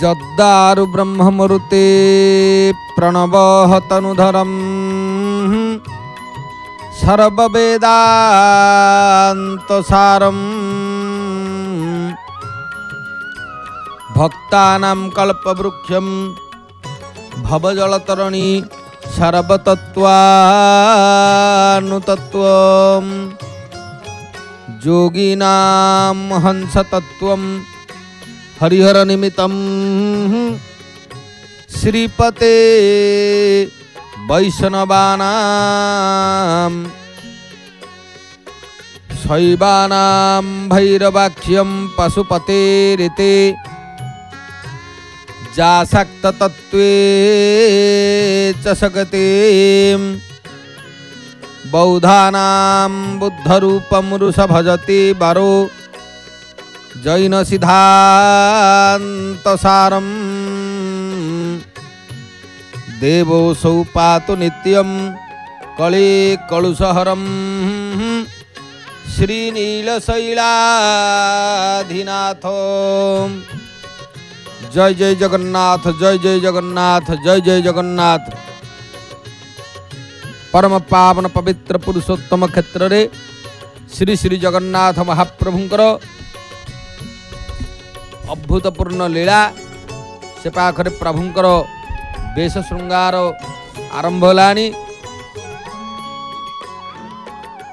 जद्दारु ब्रह्ममूर्ते प्रणवः तनुधरं सर्ववेदान्तसारं भक्तानां कल्पवृक्षं भवजलतरणी सर्वतत्त्वानुतत्त्वं योगिनां हंसतत्त्वं हरिहर निमित्तं श्रीपते वैष्णवानां शैवानां भैरवाख्यं पशुपते ऋते जासक्ततत्त्वे च सगते बौद्धानां बुद्धरूपं रुषा भजति वरो जैन सिद्धान्तसारं देवोऽसौ पातु नित्यं कलिकलुषहरं श्रीनीलशैलाधिनाथो जय जय जगन्नाथ जय जय जगन्नाथ जय जय जगन्नाथ। परम पावन पवित्र पुरुषोत्तम क्षेत्र रे श्री श्री जगन्नाथ महाप्रभुंकर अभूतपूर्ण लीला से पाखे प्रभुंकर बेश श्रृंगार आरंभ होलानी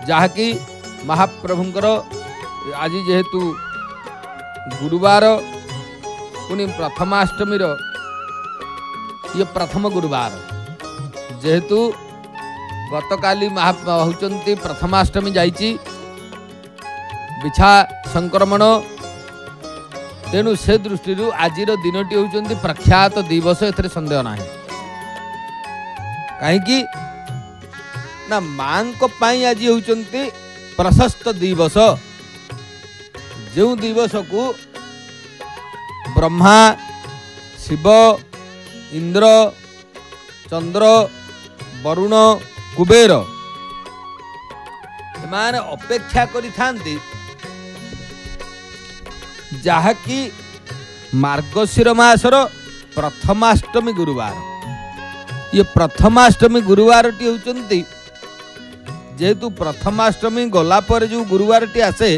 जहाँकि महाप्रभुंकर आज जेहेतु गुरुवार पुनि प्रथमाष्टमीर ये प्रथम गुरुवार जेहेतु गतकाली होचंती प्रथमाष्टमी जाइची बिछा संक्रमण तेणु से दृष्टि आज दिन होती प्रख्यात दिवस एथेर संदेह ना कहीं ना माँ आज होती प्रशस्त दिवस जो दिवस को ब्रह्मा शिव इंद्र चंद्र वरुण कुबेर माने अपेक्षा करी थांती जहाँकि मार्गशीर मासर प्रथमाष्टमी गुरुवार ये प्रथमाष्टमी गुरुवार टी जेतु प्रथमाष्टमी गलापर जो गुरुवार टी आसे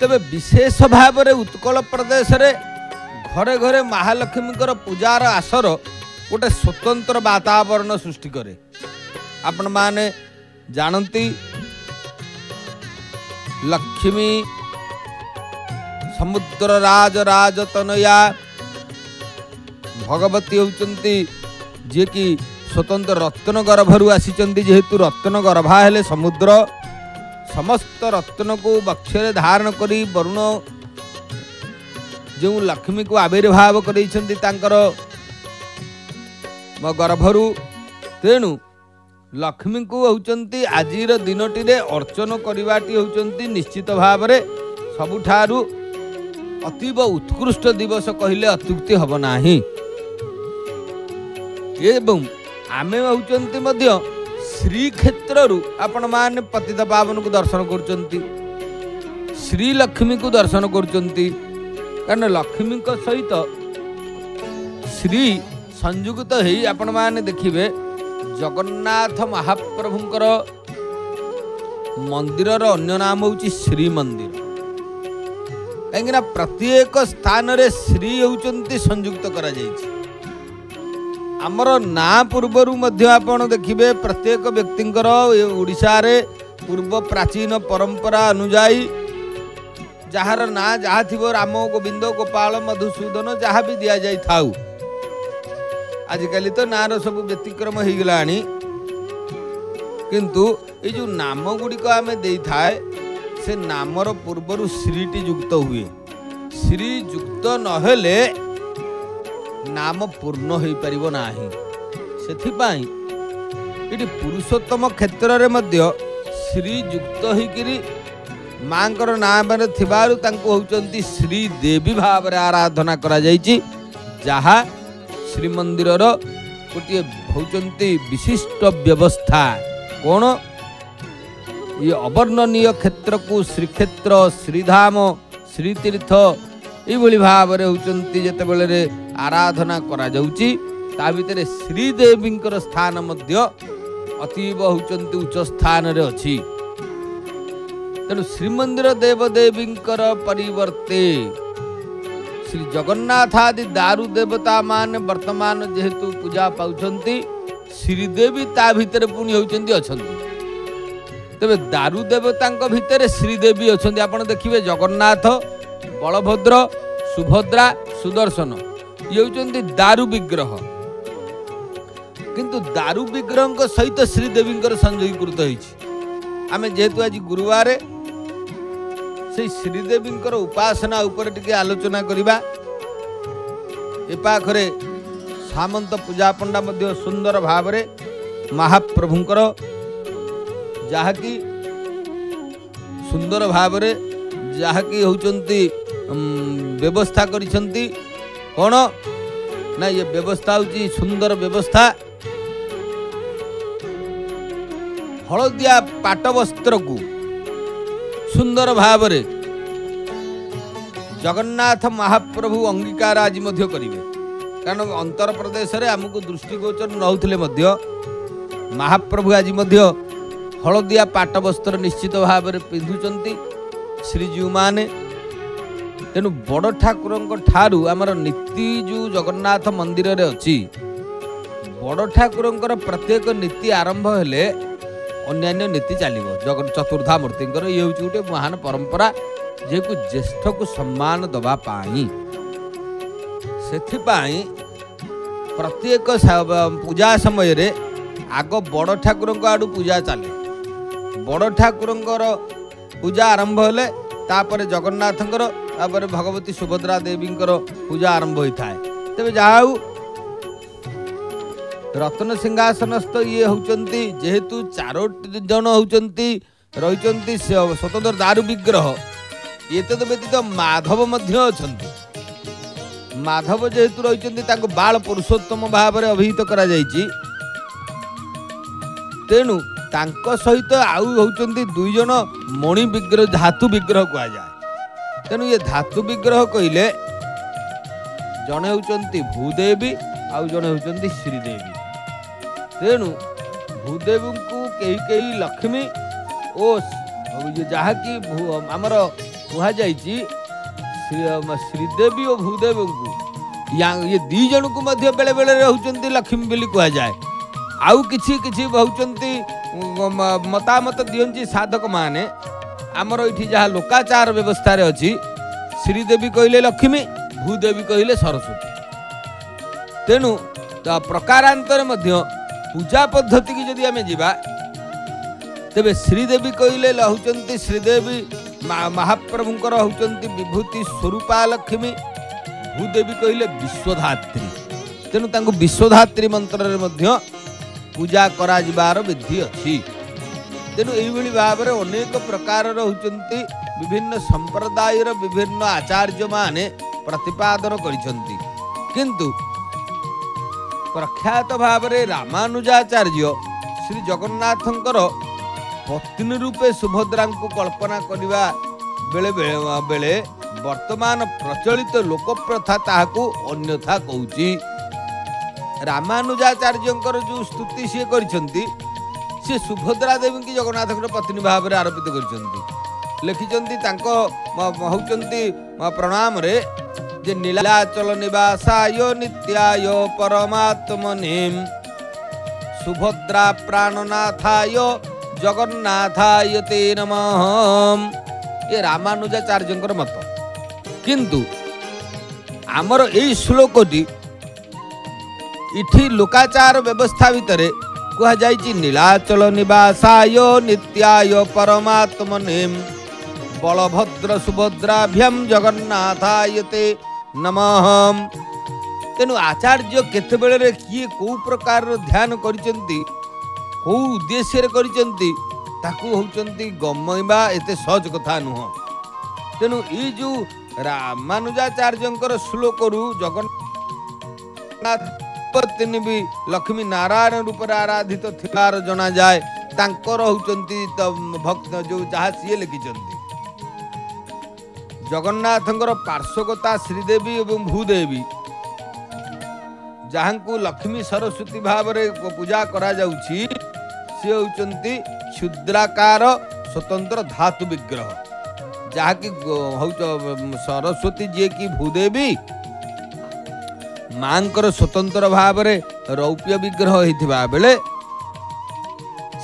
तबे विशेष भाव में उत्कल प्रदेश घरे घरे महालक्ष्मीकर पूजार आसर गोटे स्वतंत्र वातावरण सृष्टि करे आपण माने जानती लक्ष्मी समुद्र राज राज तनया भगवती होचंती जे कि स्वतंत्र रत्न गर्भरु आसीचंती जेहेतु रत्न गर्भा हेले समुद्र समस्त रत्न को बक्षरे धारण करी वरुण जो लक्ष्मी को आविर्भाव करईचंती तांकर गर्भरु तेणु लक्ष्मी को होचंती आजीर दिनटी रे अर्चन करवाटी होचंती निश्चित भाव रे सबुठारू अतीव उत्कृष्ट दिवस कहले अत्युक्ति हम ना एवं आमे होचंती मध्य श्रीक्षेत्र आपण माने पतित पावन को दर्शन करचंती श्री लक्ष्मी को दर्शन करचंती कारण लक्ष्मी को सहित श्री संयुक्त है आपण माने देखिबे जगन्नाथ महाप्रभुंकर मंदिर रो अन्य नाम होची श्री मंदिर कहीं प्रत्येक स्थान रे श्री होती संयुक्त करा आमर ना पूर्वर आप देखिए प्रत्येक व्यक्ति ओडिशा रे पूर्व प्राचीन परंपरा अनुजाई जार ना जहाँ थी राम गोविंद गोपाल मधुसूदन जहाँ भी दि जाई था आजिकल तो ना सब व्यतिक्रम हो गला किंतु ये जो नाम गुड़िक आम दे थाए से नामर पूर्वर श्रीटी युक्त हुए श्री युक्त नहेले नाम पूर्ण हो पार ना से पुरुषोत्तम क्षेत्र रे मध्य श्री युक्त होकर माँ को नाम होती श्री देवी भाव आराधना करा जहा श्री मंदिर गोटे होती विशिष्ट व्यवस्था कौन ये अवर्णनीय क्षेत्र को श्रीक्षेत्र श्रीधाम श्रीतीर्थ ये भाव होते आराधना कर श्रीदेवी स्थान अतीब होती उच्च स्थान अच्छी तेणु श्रीमंदिर देवदेवी परिवर्ते श्री जगन्नाथ आदि दारू देवता मान वर्तमान जेहेतु पूजा पाउछंती श्रीदेवी ता भीतर पुणी होउछंती अछंती तबे दारू देवता भितर श्रीदेवी अछंती। आपण देखिबे जगन्नाथ बलभद्र सुभद्रा सुदर्शन ये होउछंती दारू विग्रह किंतु दारू विग्रह सहित श्रीदेवी संयोगीकृत होइछि। आमे जेहेतु आज गुरुवार से श्रीदेवी उपासना उपर टिके आलोचना करिबा। ए पाखरे सामंत पूजा पंडा मध्य सुंदर भाव रे महाप्रभुंकर जाकी सुंदर भाव रे जाकी होचंती व्यवस्था करिसंती कोन ना ये व्यवस्था होची सुंदर व्यवस्था हलदिया पाट वस्त्र को सुंदर भाव रे जगन्नाथ महाप्रभु अंगीकार आज मध्य करिवे कारण अंतर प्रदेश रे आमको दृष्टिगोचर नहुथिले मध्य महाप्रभु आज मध्य हलदिया पाट वस्त्र निश्चित भाव रे पिंधुचंती श्रीजीव माने। तेणु बड़ ठाकुर ठारू आमर नीति जो जगन्नाथ मंदिर रे अच्छी बड़ ठाकुर प्रत्येक नीति आरंभ हेले अन्यान्य नीति चलो जगन चतुर्धा मूर्ति ये हूँ गोटे महान परंपरा जेको ज्येष्ठ को सम्मान दवापाई से प्रत्येक पूजा समय रे आग बड़ ठाकुर आड़ पूजा चले बड़ ठाकुर पूजा आरंभ हेले तापर जगन्नाथ तापर भगवती सुभद्रा देवी पूजा आरंभ होता है। तेज जहा रत्न सिंहासनस्थ ये होती जेहेतु चार जन होती रही स्वतंत्र दारू विग्रह ये तो व्यतीत माधव अच्छा माधव जेहेतु रही बाल पुरुषोत्तम भाव में अभिहित कर तेणु सहित आउ होती दुईज मणि विग्रह धातु विग्रह कहुए तेणु ये धातु विग्रह कहले जड़े होती भूदेवी आउ जड़े होती श्रीदेवी तेणु भूदेवी को कई कई लक्ष्मी ओ जहाँकि आमर कई श्रीदेवी और भूदेवी को ये दी जन को बेले बेले होती लक्ष्मी बोली कहुए आउ किसी किसी होती मतामत दिखती साधक माने आमर ये जहाँ लोकाचार व्यवस्था अच्छी श्रीदेवी कहले लक्ष्मी भूदेवी कहले सरस्वती तेणु प्रकारांतर पूजा पद्धति की जदि आम जावा तेज श्रीदेवी कहले होती श्रीदेवी महाप्रभुंकर होती विभूति स्वरूपा लक्ष्मी भूदेवी कहले विश्वधात्री तेणु तांको विश्वधात्री मंत्र में पूजा कर विधि अच्छी। तेणु ये भाव में अनेक प्रकार होती विभिन्न संप्रदायर विभिन्न आचार्य माने प्रतिपादन करिसंती किंतु प्रख्यात भाव में रामानुजाचार्य श्री जगन्नाथंकर पत्नी रूपे सुभद्रा को कल्पना करने बेले बेले वर्तमान प्रचलित लोकप्रथा ताकू अन्यथा कहूची। रामानुजाचार्य जो स्तुति सी करिसंती सी सुभद्रा देवी की जगन्नाथ पत्नी भाव में आरोपित कर लिखिंट होती प्रणाम रे जे नीलाचल निवासाय नित्याय परमात्मनेम सुभद्रा प्राणनाथाय जगन्नाथाय ते नमः ये रामानुजाचार्य मत किंतु आमर यही श्लोकटी इठी लोकाचार व्यवस्था भितर कह जाइए नीलाचल निवासाय नित्याय परमात्मनेम बलभद्र सुभद्राभ्यम जगन्नाथाय ते नमः। तेनु आचार्य केते बेले किए कौ प्रकार ध्यान करिसेंती कौ उद्देश्य रे करिसेंती ताकू होचंती गमैबा एते सहज कथा नुह। तेनु ई जो रामानुजाचार्यंकर श्लोकरू जगन्नाथ पत्नी भी लक्ष्मी नारायण रूप आराधित थिलार जना जाए तांकर होचंती भक्त जो जहा सी लिखिचंती जगन्नाथंकर पार्श्वगता श्रीदेवी और भूदेवी जहाँ लक्ष्मी सरस्वती भाव पूजा करा सी होती क्षुद्राकार स्वतंत्र धातु विग्रह जहाँकि सरस्वती जी की भूदेवी माँ स्वतंत्र भाव रौप्य विग्रह होता बेले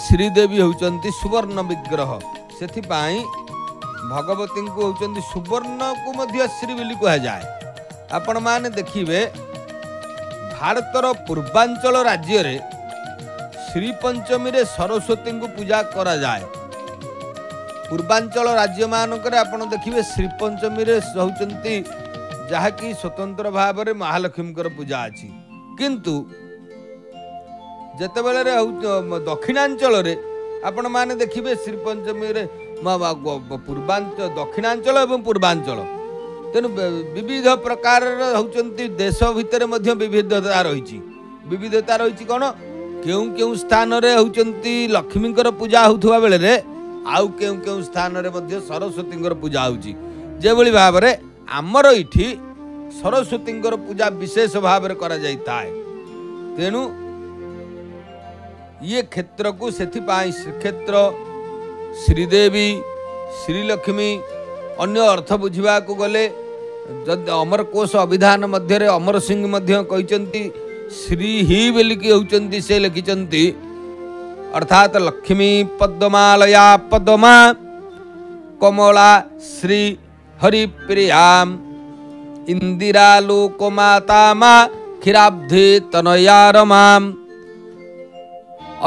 श्रीदेवी होती सुवर्ण विग्रह से भगवती को होती सुवर्ण को श्री बोली कहुए। आपण मैंने देखिए भारतर पूर्वांचल राज्य रे श्री पंचमी रे सरस्वती को पूजा करा जाए। पूर्वांचल राज्य मानक आपड़ देखिए श्री पंचमी रे होती जहाँकि स्वतंत्र भाव में महालक्ष्मी पूजा अच्छी किंतु जिते बेले दक्षिणांचल रे आपण मैंने देखिए श्री पंचमी रे पूर्वांचल दक्षिणांचल एवं पूर्वांचल तेणु विविध प्रकार होती देश भितर विविधता रही कौन क्यों क्यों स्थान होती लक्ष्मी पूजा होता बेले आउ क्यों क्यों स्थान सरस्वती पूजा होभली भाव में आमर ये सरस्वती पूजा विशेष भाव में करा जाता है। तेणु ये क्षेत्र को से श्रीक्षेत्र श्रीदेवी श्रीलक्ष्मी अन्य अर्थ बुझा को गले अमर कोश अभिधान मध्य अमर सिंह मध्य कहते श्री ही बोलिकी होती से लिखिंट अर्थात लक्ष्मी पद्मालया पद्मा कमला श्री हरिप्रियाम इंदिरा लोकमाता मा खिराब्धे तनयारमाम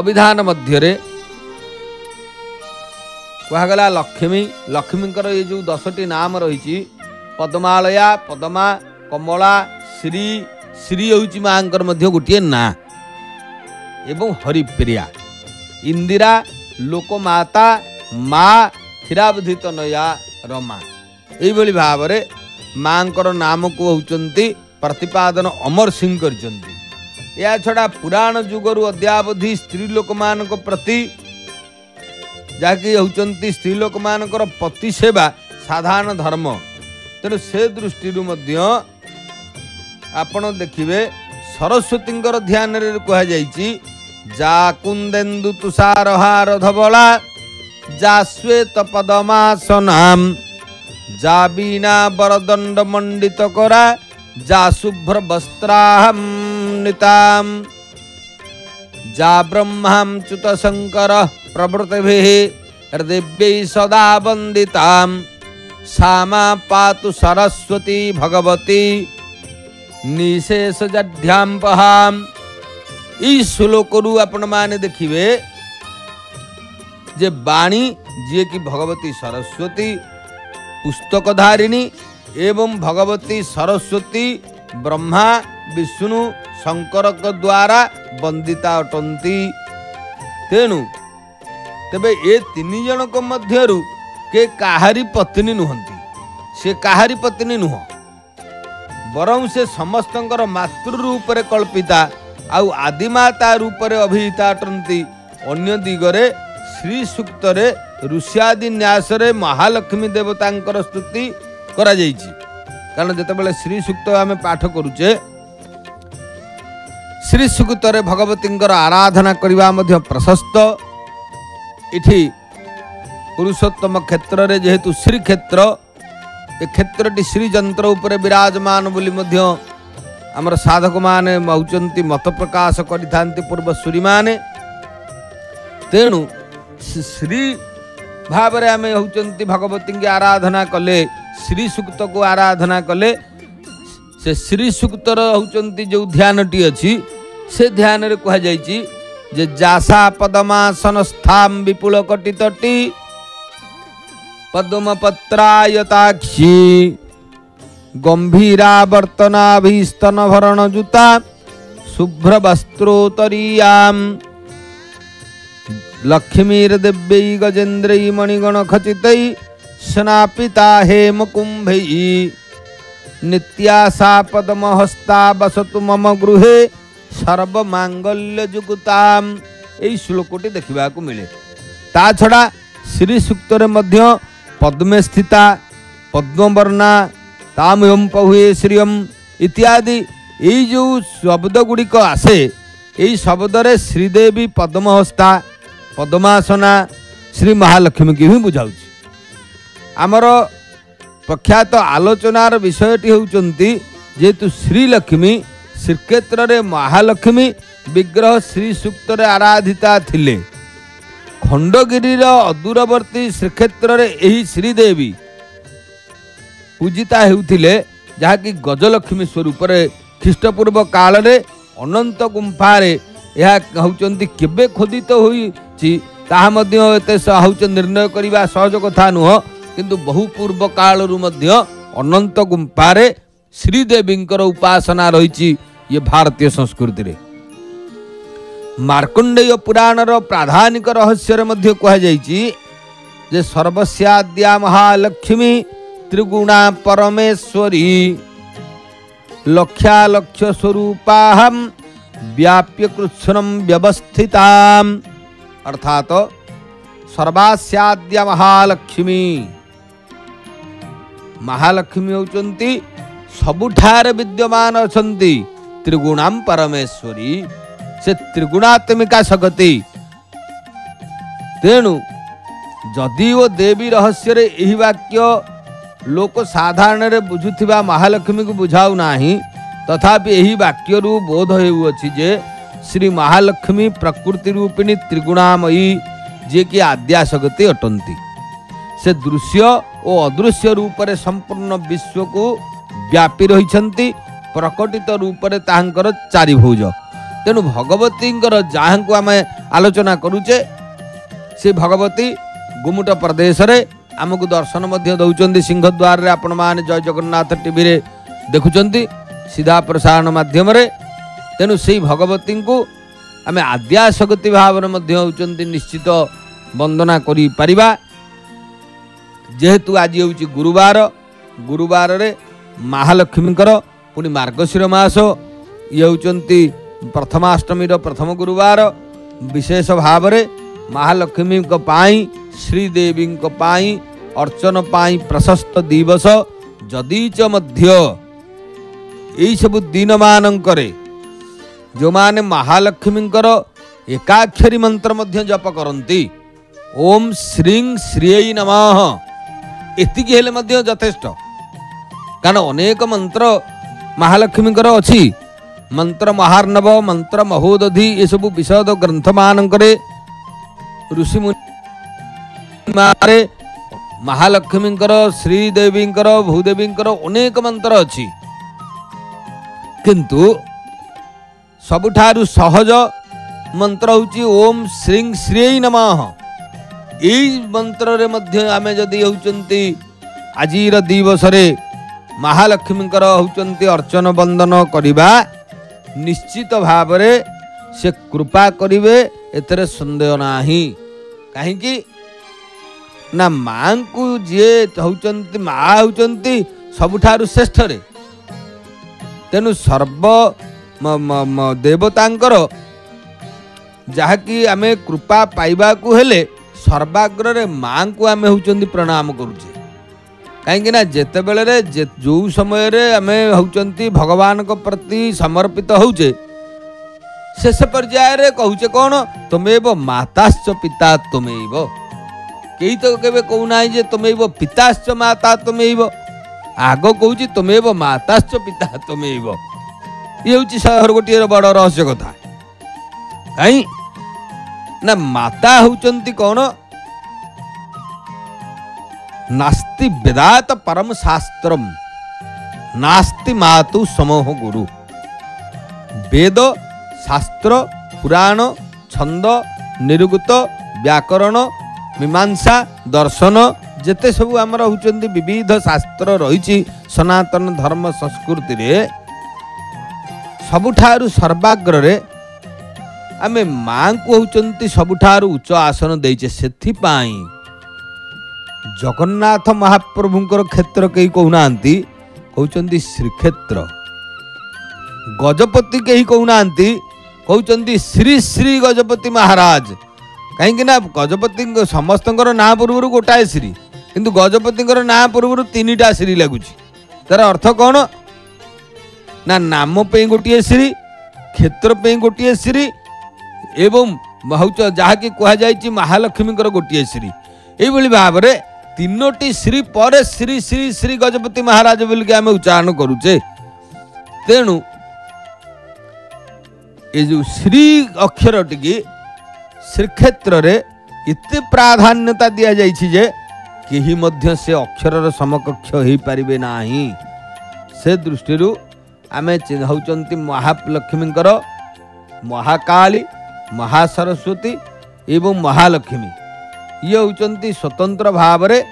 अभिधान मध्य कहगला लक्ष्मी लक्ष्मींर ये जो 10टी नाम रही पद्मालया पद्मा कमला श्री श्री हूँ माँर मध्य गोटे ना एवं हरिप्रिया इंदिरा लोकमाता माँ क्षीराब्धित नया रमा ये भाव में माँर नाम को होती प्रतिपादन अमर सिंह करा। पुराण जुगर अद्यावधि स्त्रीलोक मान प्रति जहाँकि होती स्त्रीलोक मान पति सेवा साधारण धर्म तेणु से दृष्टि आपण देखिए सरस्वती ध्यान कहुई जा कुंदेन्दु तुषार हार धवला जा श्वेत पदमासनाम जा बीना बरदंड मंडित करा जा शुभ्र वस्त्राहम निताम जा ब्रह्मां च्युत शंकर प्रवृत्तिभिः हृदिभ्यै सदा वन्दितां सामा पातु सरस्वती भगवती निशेषजाढ्याम्पहां। ई श्लोकरू आपण माने देखिबे जे बाणी जे कि भगवती सरस्वती पुस्तकधारिणी एवं भगवती सरस्वती ब्रह्मा विष्णु शंकर द्वारा वंदिता अटंती। तेणु तबे ये तीन जनक मध्यरु के काहारी पत्नी नुहंती से काहारी पत्नी नुह बरं से समस्तंकर मातृ रूप रे कल्पिता आउ आदिमाता रूप रे अभिहिता अटंती। अन्य दिगरे श्री सूक्त रे ऋष्यादि न्यास रे महालक्ष्मी देवतांकर स्तुति करा जायछि कारण जतबेले श्री सूक्त आमे पाठ करूचे श्री सूक्त रे भगवतींकर आराधना करिवा मध्य प्रशस्त। इठी पुरुषोत्तम क्षेत्र रे जेहेतु श्री क्षेत्र ए क्षेत्रटी श्री यंत्र ऊपर विराजमान बोली मध्य हमर साधक माने मौचंती मत प्रकाश करि थांती पूर्व सूरी माने। तेणु श्री भाव रे आमे होचंती भगवती की आराधना कले श्री सूक्त को आराधना कले से श्री सूक्तर होचंती जो ध्यानटी अछि से ध्यान रे कहा जायछि जे जासा पद्मासन स्थाम विपुल कटितटी पद्म पत्रायताक्षी गंभीरावर्तनाभिस्तन भरण जुता शुभ्र वस्त्रोतरीयाम लक्ष्मीर्दिव्यै गजेन्द्रै मणिगण खचितै स्नापिता हेमकुम्भै नित्या सा पद्महस्ता बसतु मम गृहे सर्व मांगल्य जुगुताम। यही श्लोकटी देखा मिले। ता छड़ा श्री सूक्त में पद्मे स्थिता पद्मवर्णा ताम्यम पहुए श्रियम इत्यादि यही जो शब्द गुड़िक आसे यही शब्दरे श्रीदेवी पद्महस्ता पद्मासना श्री महालक्ष्मी की भी बुझाऊँ। आमर प्रख्यात आलोचनार विषयटी होउचंती जेतु श्रीलक्ष्मी श्रीक्षेत्र रे महालक्ष्मी विग्रह श्री सूक्त रे आराधिता थिले। खंडगिरी अदूरवर्ती श्रीक्षेत्र रे एही श्रीदेवी पूजिता हेउथिले जहाँकि गजलक्ष्मी स्वरूप ख्रीष्टपूर्व काल रे अनंत गुंफा रे यह कहउचंती केबे खोदित होईची ताहा मध्ये एते सहज निर्णय करिबा सहज कथा नुह किंतु बहु पूर्व कालरू मध्य अनंत गुंफारे श्रीदेवींकर उपासना रही। ये भारतीय संस्कृति रे मार्कंडेय पुराणर प्राधानिक रहस्यर मध्य कह जाइछि जे सर्वस्याद्या महालक्ष्मी त्रिगुणा परमेश्वरी लक्षालक्ष स्वरूपाहं व्याप्य कृच्छ्रं व्यवस्थितां अर्थात सर्वस्याद्या महालक्ष्मी महालक्ष्मी होचंती सबुठार विद्यमान अछंती त्रिगुणाम परमेश्वरी से त्रिगुणात्मिका शक्ति। तेणु जदिओ देवी रहस्य रे एही वाक्य लोक साधारण रे बुझुथिबा महालक्ष्मी को बुझाऊ नाही तथापि एही वाक्य रु बोध हेउ अछि जे श्री महालक्ष्मी प्रकृति रूपिणी त्रिगुणामयी जे कि आद्या शक्ति अटंती से दृश्य और अदृश्य रूप से संपूर्ण विश्व को व्यापी रही प्रकटित रूप से ताहंकर चारि भुज। तेणु भगवती जहाँ को आम आलोचना करुचे से भगवती गुमुट प्रदेश रे आमको दर्शन दौरान सिंहद्वार आपण मैंने जय जगन्नाथ टीवी रे देखुंत सीधा प्रसारण मध्यम। तेणु से भगवती को आम आद्या शक्ति भाव निश्चित वंदना करी परिबा। जेहेतु आज हूँ गुरुवार गुरुवार रे महालक्ष्मी पुणी मार्गशीर मास ये होती प्रथमाष्टमी प्रथम गुरुवार विशेष भाव रे महालक्ष्मी श्रीदेवी अर्चन पाई प्रशस्त दिवस जदीच मध्य यही सब दिन मानकरे जो माने महालक्ष्मी एकाक्षरी मंत्र मध्य जप करती ओम श्री श्रीय नमः एति हेले मध्य यथेष्ट कारण अनेक मंत्र महालक्ष्मी अच्छी मंत्र महार्णव मंत्र महोदधि ये सब विशद ग्रंथ मानक ऋषि मुनि महालक्ष्मी श्रीदेवी भूदेवी अनेक मंत्र अच्छी किंतु सबुठारु सहज मंत्र हूँ ओम श्री श्रीय नमः। यही मंत्र रे मध्य आमे जदि होचंती आजीर दिवस रे महालक्ष्मी होचंती अर्चन बंदन करिबा निश्चित भाव रे से कृपा करिवे एतरे संदेह नाही। काहे कि ना मां को जे होचंती मा होचंती सबुठारु श्रेष्ठ रे। तेनु सर्व देवतांकर जहा कि आमे कृपा पाइबा को हेले सर्वाग्रे माँ को आम हूँ प्रणाम करुचे कहीं जेते बेले जो समय रे आमे हूँ भगवान को प्रति समर्पित होचे शेष पर्याय रे कहूचे कौन तमेव माताश्च पिता तमेव कई तो केवे कहूना जे तमेव पिताश्च माता तमेव आग कहूँ तमेव माताश्च पिता तमेव। ये हूँ गोटे बड़ रहस्य कथा कहीं ना माता होचंती कौन नास्ति वेदात परम शास्त्रम नास्ति मातु समोह गुरु वेद शास्त्र पुराण छंद निरुक्त व्याकरण मीमांसा दर्शन जेते सब आमर होचंती विविध शास्त्र रही सनातन धर्म संस्कृति रे सबुठारु सर्वाग्र रे आमे माँ को होचंती सबुठारु उच्च आसन देचे सेथि पाई जगन्नाथ महाप्रभुंकर क्षेत्र कई कहूनांती कहउचंती श्रीक्षेत्र गजपति कई कहूनांती कहउचंती श्री श्री गजपति महाराज कहीं गजपति समस्तंकर ना पूर्व गोटाए श्री किंतु गजपति ना पूर्व तीन टा श्री लगुच तार अर्थ कौन ना नाम गोटे श्री क्षेत्र गोटे श्री एवं जहाँकि कहुई महालक्ष्मी गोटे श्री ये भाव में तीनोटी श्री पर श्री श्री श्री गजपति महाराज बोल के आम उच्चारण करुचे। तेणु ये जो श्री अक्षर टी श्रीक्षेत्र इतने प्राधान्यता दि जाए केही मध्य से अक्षर समकक्ष हो पारे ना से दृष्टि आमे चिन्ह महालक्ष्मी महाकाली महासरस्वती एवं महालक्ष्मी ये होती स्वतंत्र भाव में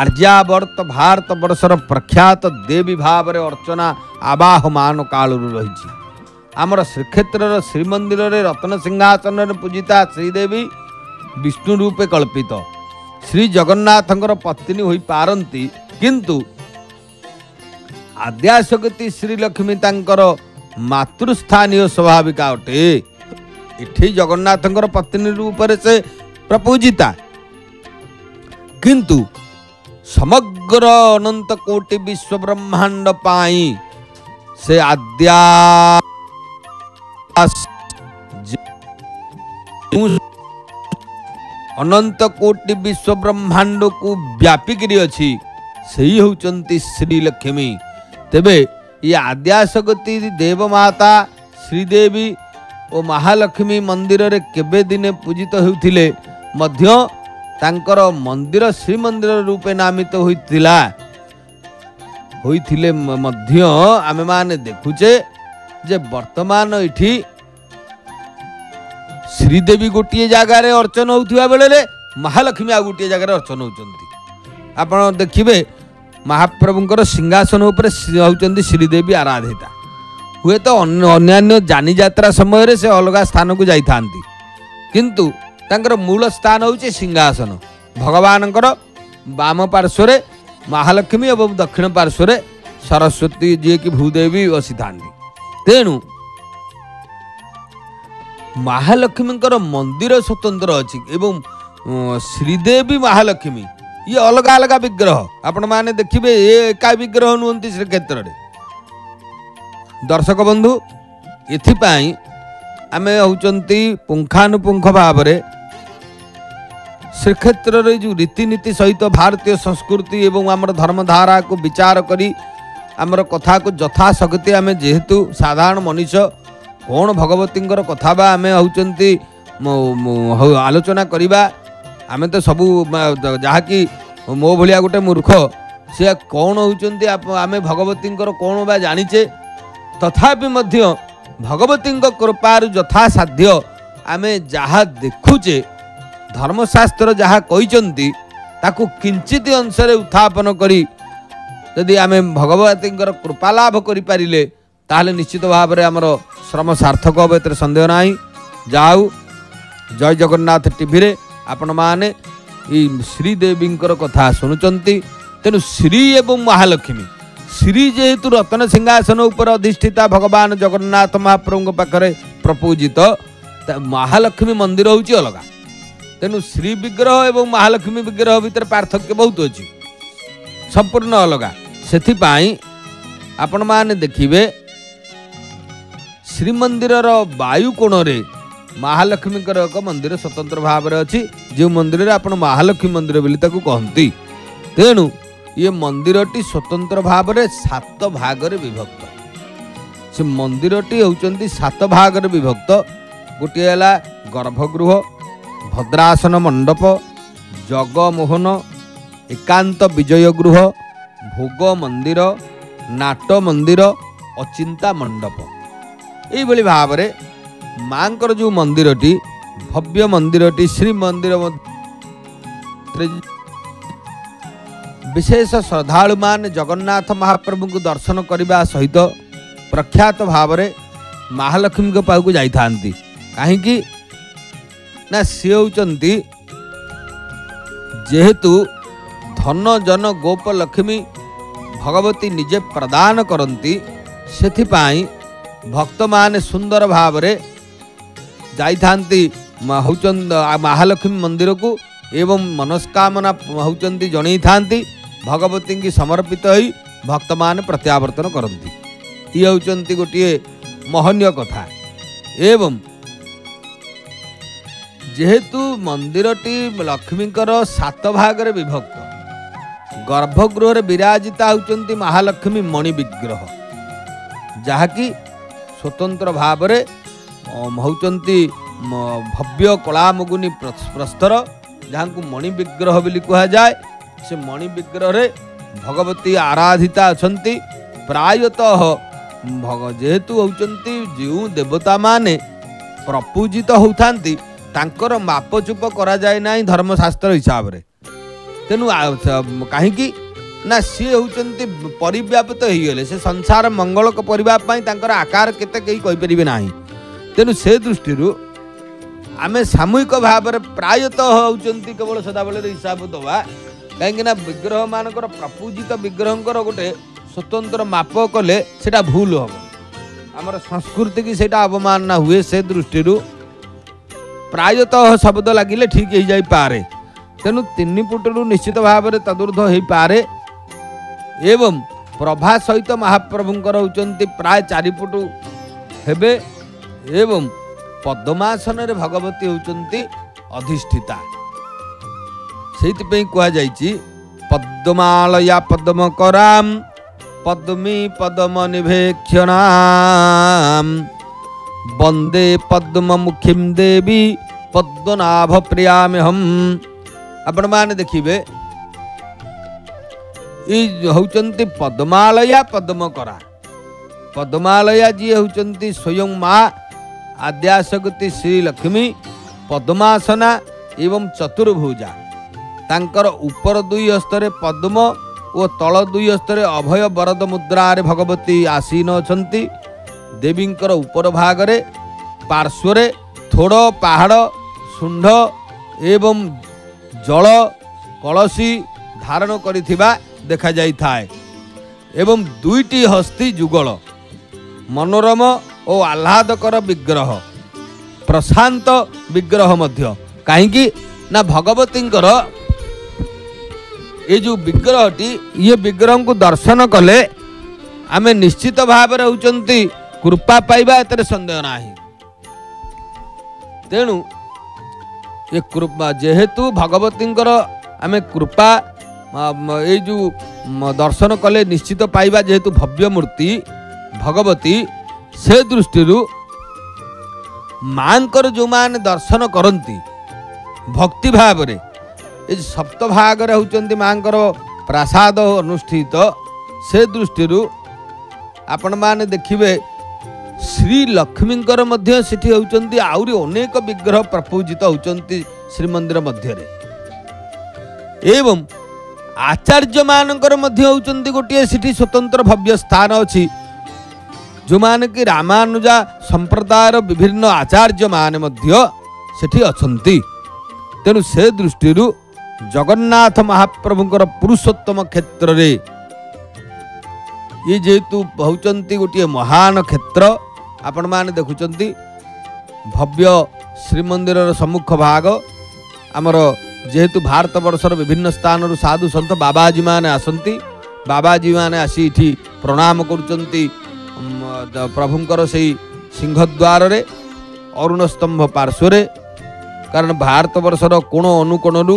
आर्यावर्त भारत वर्षर प्रख्यात देवी भाव में अर्चना आवाहमान काल रही आमर श्रीक्षेत्र श्रीमंदिर रत्न सिंहासन पूजिता श्रीदेवी विष्णु रूपे कल्पित श्री जगन्नाथ पत्नी हो पारती किंतु आद्याशक्ति श्रीलक्ष्मी तांकर मातृस्थानीय स्वाभाविका अटे इठी जगन्नाथ पत्नी रूप से प्रपूजिता किंतु समग्र अनंत कोटि विश्व ब्रह्मांड पाई से आद्या अनंत कोटि विश्व ब्रह्मांड को व्यापिक अच्छी से ही होती श्रीलक्ष्मी। तेबे ये आद्याशक्ति देवमाता श्रीदेवी और महालक्ष्मी मंदिर रे केबे दिने पूजित होते मंदिर श्रीमंदिर रूपे नामित होता होते आमे माने देखुचे जे वर्तमान इठी श्रीदेवी गोटे जगार अर्चन होता बेले महालक्ष्मी आ गोटे जगार अर्चन होती आपण देखिए महाप्रभुंर सिंहासन होती श्रीदेवी आराधिता हुए तो अन्य जानी जात्रा समय से अलग स्थान को जाई थांती किंतु तांकर मूल स्थान होचे सिंहासन भगवान बाम पार्श्वर महालक्ष्मी एवं दक्षिण पार्श्वर सरस्वती जी की भूदेवी बसी थांती। तेणु महालक्ष्मी मंदिर स्वतंत्र अच्छी एवं श्रीदेवी महालक्ष्मी ये अलग अलग विग्रह आपण मैंने देखिए ये एक विग्रह नुहति श्रीक्षेत्र दर्शक बंधु एपाई आम होती पुंखानुपुंख भाव में श्रीक्षेत्र जो रीतिनीति सहित भारतीय संस्कृति एवं आमर धर्मधारा को विचार करी आमर कथा को यथाशक्ति आम जेहेतु साधारण मनुष्य कौन भगवती कथा बा आम हो आलोचना करवा आम तो सबू जहाँकि मो भाया गोटे मूर्ख से कौन होती आम भगवती कौन बा जाचे तथापि भगवती कृपार यथासाध्य आम जहाँ देखुचे धर्मशास्त्र जहाँ कहते ताकू किंचित अंश उत्थापन करी यदि आमे भगवती कृपा लाभ करें ताहले निश्चित भाव में आमर श्रम सार्थक हम ये सन्देह ना। जाऊ जय जगन्नाथ टीवी रे आपण माने श्रीदेवी कथा शुणुंट तेणु श्री एवं महालक्ष्मी श्री जेहेतु रत्न सिंहासन उपर अधिष्ठिता भगवान जगन्नाथ महाप्रभु पाखे प्रपूजित महालक्ष्मी मंदिर होची अलग तेणु श्री विग्रह एवं महालक्ष्मी विग्रह भितर पार्थक्य बहुत अच्छी संपूर्ण अलग से आपण मैंने देखिए श्रीमंदिर वायु कोण में महालक्ष्मी एक मंदिर स्वतंत्र भाव में अच्छी जो मंदिर आप महालक्ष्मी मंदिर बोली कहती। तेणु ये मंदिरटी स्वतंत्र भाव में सात भाग में विभक्त से मंदिरटी होती सात भाग में विभक्त गोटे गर्भगृह भद्रासन मंडप जगमोहन एकांत विजय गृह भोग मंदिर नाट मंदिर अचिंता मंडप ये भाव में माँ जो मंदिरटी भव्य मंदिरटी श्री मंदिर विशेष श्रद्धालु मान जगन्नाथ महाप्रभु को दर्शन करने सहित प्रख्यात भाव में महालक्ष्मी के पाक जाई थांती कहीं ना सी होचंती जेहेतु धन जन गोप लक्ष्मी भगवती निजे प्रदान करती से भक्त माने सुंदर भाव में जाई थांती महालक्ष्मी मंदिर को एवं मनस्कामना होती जनई था भगवती की समर्पित हो भक्त मान प्रत्यावर्तन करती। ये होती गोटे महनीय कथा। एवं जेहेतु मंदिरटी लक्ष्मीकर सात भाग रे विभक्त। गर्भगृह रे विराजिता होती महालक्ष्मी मणि विग्रह जहाँकि स्वतंत्र भाव रे होती भव्य कलामुगुनी प्रस्तर जहाँ मणि विग्रह भी कहुए। से मणि विग्रह रे भगवती आराधिता अछंती। प्रायतः जेहेतु होती जो देवता माने प्रपूजित होता तांकर मापचुप करा जाए ना धर्मशास्त्र हिसाब से। तेणु कहीं ना सी होती परिव्यापित होगले से संसार मंगल पर आकार केते कहीपर ना। तेणु से दृष्टि आम सामूहिक भाव प्रायतः होती केवल सदाबले हिसाब दवा कहीं विग्रह मान प्रपूजित विग्रह गोटे स्वतंत्र माप कले से भूल हम आमर संस्कृति की सहीटा अवमानना हुए। से दृष्टि प्रायतः शब्द लगिले ठीक हो जाए पारे। तेणु 3 फुटरू निश्चित भाव में तदुर्ध हो पारे। एवं प्रभा सहित महाप्रभुंकर होचंती प्राय 4 फुटू हेबे। एवं पद्मासन रे भगवती होचंती अधिष्ठिता। सेइतपई कहा जाइछि पद्मालया पद्मकराम पद्मी पद्म निभेक्षणाम वंदे पद्म मुखिम देवी पद्मनाभ प्रियामे हम। आपण मैंने देखिए ये होचंती पद्मालया पद्मकरा। पद्मालया जी होचंती स्वयं माँ आद्याशक्ति श्री लक्ष्मी पद्मासना एवं चतुर्भुजा। तांकर ऊपर 2 हस्तरे पद्म और तल 2 हस्तरे अभय बरद मुद्रा रे भगवती आसीन अछंती। देवींकर उपर भाग रे पार्श्वरे थोड़ पहाड़ शुंढ एवं जल कलशी धारण करिथिबा देखा जाई थाए। एवं 2टी हस्ती जुगल मनोरम और आह्लादकर विग्रह प्रशांत विग्रह मध्य। काहेकि ना भगवतींकर ये जो विग्रहटी ये विग्रह को दर्शन कले आम निश्चित भाव में होती कृपा पाइबा एतरे संदेह ना। तेणु ये कृपा जेहेतु भगवतींकर आम कृपा ये जो दर्शन कले निश्चित पाइबा जेहेतु भव्य मूर्ति भगवती। से दृष्टि मांकर जो मान दर्शन करती भक्ति भाव में ये सप्त भाग रे होचंती मांकर प्रसाद अनुष्ठित। से दृष्टि आपण मैंने देखिए श्री लक्ष्मींकर मध्य सिठी होचंती आउरी अनेक विग्रह प्रपूजित होचंती श्रीमंदिर मध्य रे। एवं आचार्य मानकर मध्य होचंती गोटे सिठी स्वतंत्र भव्य स्थान अच्छी जो मान कि रामानुजा संप्रदायर विभिन्न आचार्य मान मध्य सेठी अछंती। तेणु से दृष्टि जगन्नाथ महाप्रभुंकर पुरुषोत्तम क्षेत्र रे ये जेहेतु होचंती गोटे महान क्षेत्र। आपण मैंने देखुंत भव्य श्रीमंदिर सम्मुख भाग आमर जेहेतु भारत वर्षर विभिन्न स्थान साधु सन्त बाबाजी मैंने आसती। बाबाजी मैंने आसी इठी प्रणाम करुंती प्रभुंकर से सिंहद्वार रे अरुण स्तंभ पार्श्वरे। कारण भारत वर्षर कोण अनुकोणरू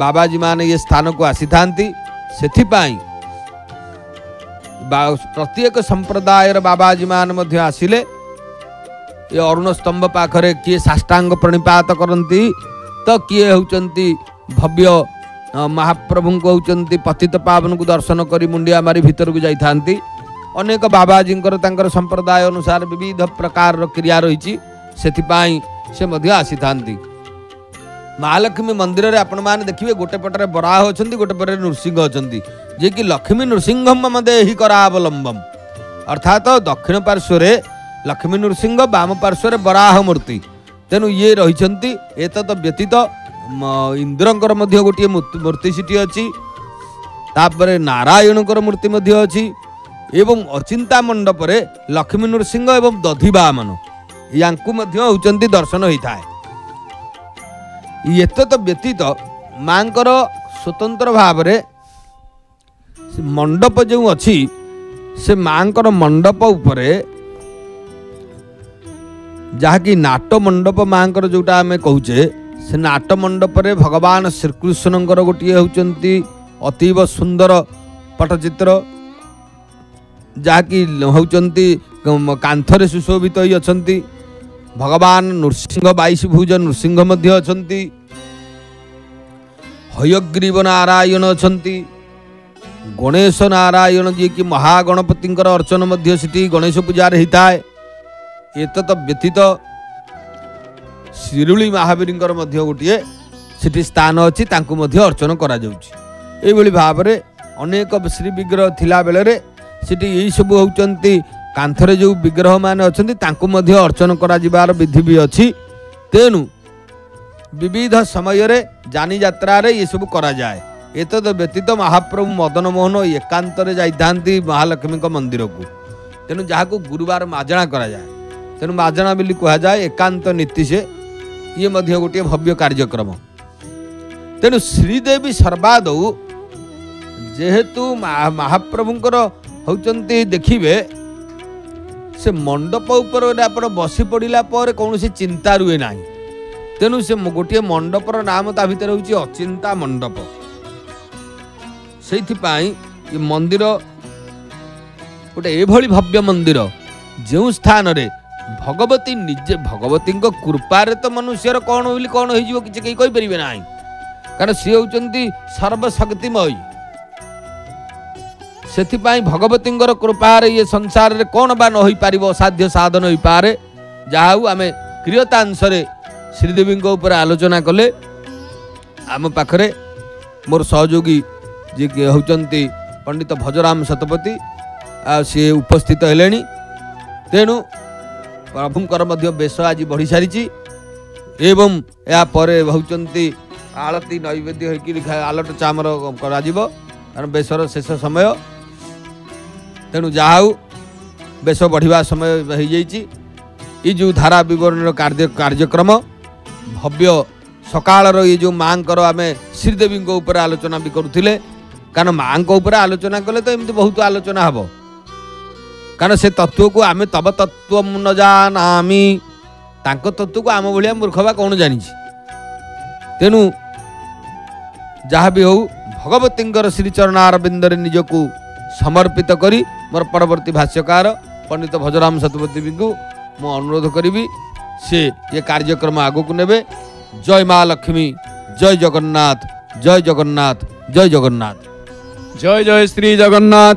बाबाजी माने ये स्थान को आसी था। से प्रत्येक संप्रदायर बाबाजी माने आसिले ये अरुण स्तंभ पाखरे किए साष्टांग प्रणिपात करती तो किए होचंती भव्य महाप्रभु को होचंती पतित पावन को दर्शन करी मुंडिया मारी भीतर को जाई थांती। अनेक बाबाजी तांकर संप्रदाय अनुसार विविध प्रकार क्रिया रही से मध्य आसी था। महालक्ष्मी मंदिर रे आपण मैंने देखिए गोटे पटे बराह अच्छा गोटे पटे नृसिंह अच्छा जे कि लक्ष्मी नृसिंहम मम देहि करावलंबम अर्थात दक्षिण पार्श्वर लक्ष्मी नृसिंह बाम पार्श्वर बराह मूर्ति। तेणु ये रही एतद व्यतीत इंद्रंकर मध्य गोटे मूर्ति सीटी अच्छी तापर नारायणकर मूर्ति मध्य अच्छी। एवं अचिंता मंडप रे लक्ष्मी नृसिंह एवं दधिबामन या दर्शन होता है। एतत् व्यतीत माँकर स्वतंत्र भाव मंडप जो अच्छी से माँकर मंडप उपर जहाँकि नाट मंडप माँकर जोटा आम कहे से नाट मंडप भगवान श्रीकृष्ण गोटे होती अतीव सुंदर पटचित्र जहाँकि होती कांथरे सुशोभित ही अच्छा भगवान नृसिंह 22 भुज नृसिंह अच्छा हयग्रीव नारायण अच्छा गणेश नारायण जी कि महागणपति अर्चन से गणेश पूजार होता है। एतत् व्यतीत शिरुली महावीर गोटे सीठी स्थान अच्छी अर्चन कर भाव में अनेक श्री विग्रह थिला बेले सीटी यही सबू होती कांथरे जो विग्रह मान अच्छा अर्चन कर विधि भी अच्छी तेणु विविध समय जानी जात्रारे ये सब करा जाए। एतद् व्यतीत महाप्रभु मदन मोहन एकांत जाती महालक्ष्मी मंदिर को तेणु जहाँ को गुरुवार माजणा कराए तेणु माजणा बोली कहुए एकांत नीति से ये गोटे भव्य कार्यक्रम। तेणु श्रीदेवी सर्वादौ जेहेतु महाप्रभुंकर होचंती देखिबे से मंडप उपर आप बसी पड़ा पर कौन सी चिंता रुए ना तेणु से गोटे मंडपर नाम ता भीतर हूँ अचिंता मंडप से मंदिर गोटे एभली भव्य मंदिर जो स्थान रे भगवती निजे भगवती कृपार तो मनुष्यर कौन बोली कौन हो कि कहींपर ना कारण सी होती सर्वशक्तिमयी से भगवती कृपार ये संसार रे कौन बा न हो पार असाध्य साधन हो पारे जहाँ आम क्रियतांश श्रीदेवी उपर आलोचना कले। आम पाखे मोर सहयोगी जी होती पंडित भजराम शतपथी सी उपस्थित है तेणु प्रभुंकर बेश आज बढ़ी सारी एवं या परे होती आलती नैवेद्य हो आलट चामर कर बेशर शेष समय तेणु जाऊ बेश बढ़िया समय हो जाइए ये जो धारा विवरण कार्यक्रम भव्य सकाल ये जो माँ को आम श्रीदेवी उपर आलोचना भी करुले कारण माँ को उपर आलोचना कले तो एमती बहुत आलोचना हम कारण से तत्व को आम तब तत्व न जानी तांको तत्व को आम भाया मूर्खवा कौन जानी तेणु जहाँ भी हो भगवती श्रीचरणारविंद निजकू समर्पित करी मोर परवर्ती भाष्यकार पंडित भजराम शतपथी को मो अनुरोध करी से ये कार्यक्रम आगो को नेबे। जय माँ लक्ष्मी, जय जगन्नाथ, जय जगन्नाथ, जय जगन्नाथ, जय जय श्री जगन्नाथ।